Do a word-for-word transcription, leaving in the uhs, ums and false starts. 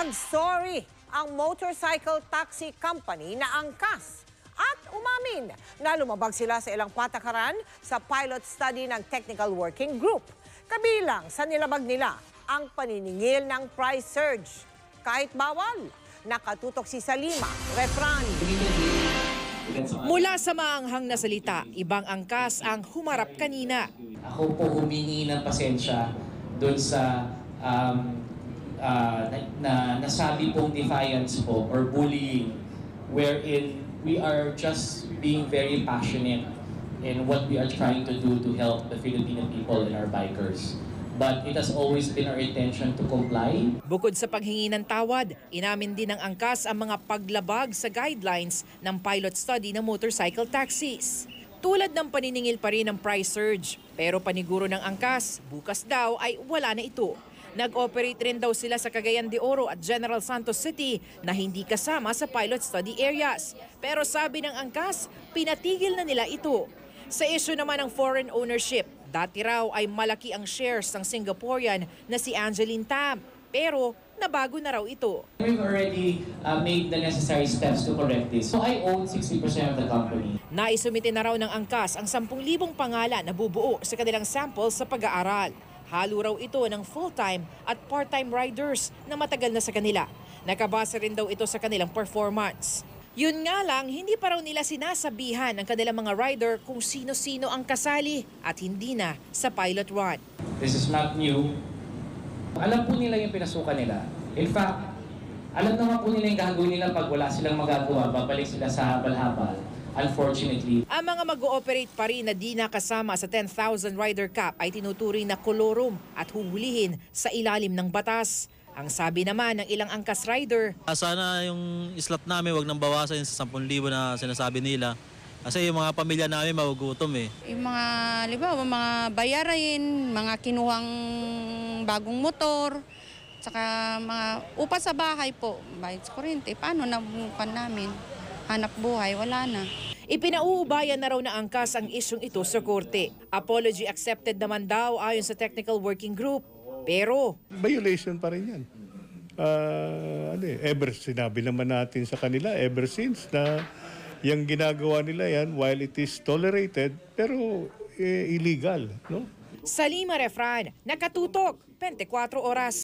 Nagsorry ang motorcycle taxi company na Angkas at umamin na lumabag sila sa ilang patakaran sa pilot study ng Technical Working Group. Kabilang sa nilabag nila ang paniningil ng price surge. Kahit bawal, nakatutok si Salima Refran. Mula sa maanghang na salita, ibang Angkas ang humarap kanina. Ako po humingi ng pasensya doon sa um, uh, na, na, nasabi pong defiance po or bullying, wherein we are just being very passionate in what we are trying to do to help the Filipino people and our bikers. But it has always been our intention to comply. Bukod sa paghingi ng tawad, inamin din ng Angkas ang mga paglabag sa guidelines ng pilot study ng motorcycle taxis. Tulad ng paniningil pa rin ng price surge, pero paniguro ng Angkas, bukas daw ay wala na ito. Nag-operate rin daw sila sa Cagayan de Oro at General Santos City na hindi kasama sa pilot study areas. Pero sabi ng Angkas, pinatigil na nila ito. Sa isyu naman ng foreign ownership, dati raw ay malaki ang shares ng Singaporean na si Angeline Tam, pero nabago na raw ito. We've already uh, made the necessary steps to correct this. So I own sixty percent of the company. Naisumite na raw ng Angkas ang ten thousand pangalan na bubuo sa kanilang sample sa pag-aaral. Halo raw ito ng full-time at part-time riders na matagal na sa kanila. Nakabasa rin daw ito sa kanilang performance. Yun nga lang, hindi pa raw nila sinasabihan ang kanilang mga rider kung sino-sino ang kasali at hindi na sa pilot run. This is not new. Alam po nila yung pinasukan nila. In fact, alam naman po nila yung gagawin nila pag wala silang magagawa, babalik sila sa habal-habal. Unfortunately. Ang mga mag-ooperate pa rin na di nakasama sa ten thousand rider cap ay tinuturing na kolorum at huhulihin sa ilalim ng batas. Ang sabi naman ng ilang Angkas rider, sana yung slot namin wag nang bawasan sa ten thousand na sinasabi nila. Kasi yung mga pamilya namin magugutom eh. Yung mga, libaw, mga bayarin, mga kinuhang bagong motor, tsaka mga upa sa bahay po, bayad sa kuryente, paano nabukan namin? Hanap buhay, wala na. Ipinauubayan na raw na Angkas ang isyong ito sa korte. Apology accepted naman daw ayon sa Technical Working Group. Pero violation pa rin yan. Uh, ano eh, ever sinabi naman natin sa kanila, ever since na yung ginagawa nila yan while it is tolerated, pero eh, illegal. No? Salima Refran, nakatutok, twenty-four Oras.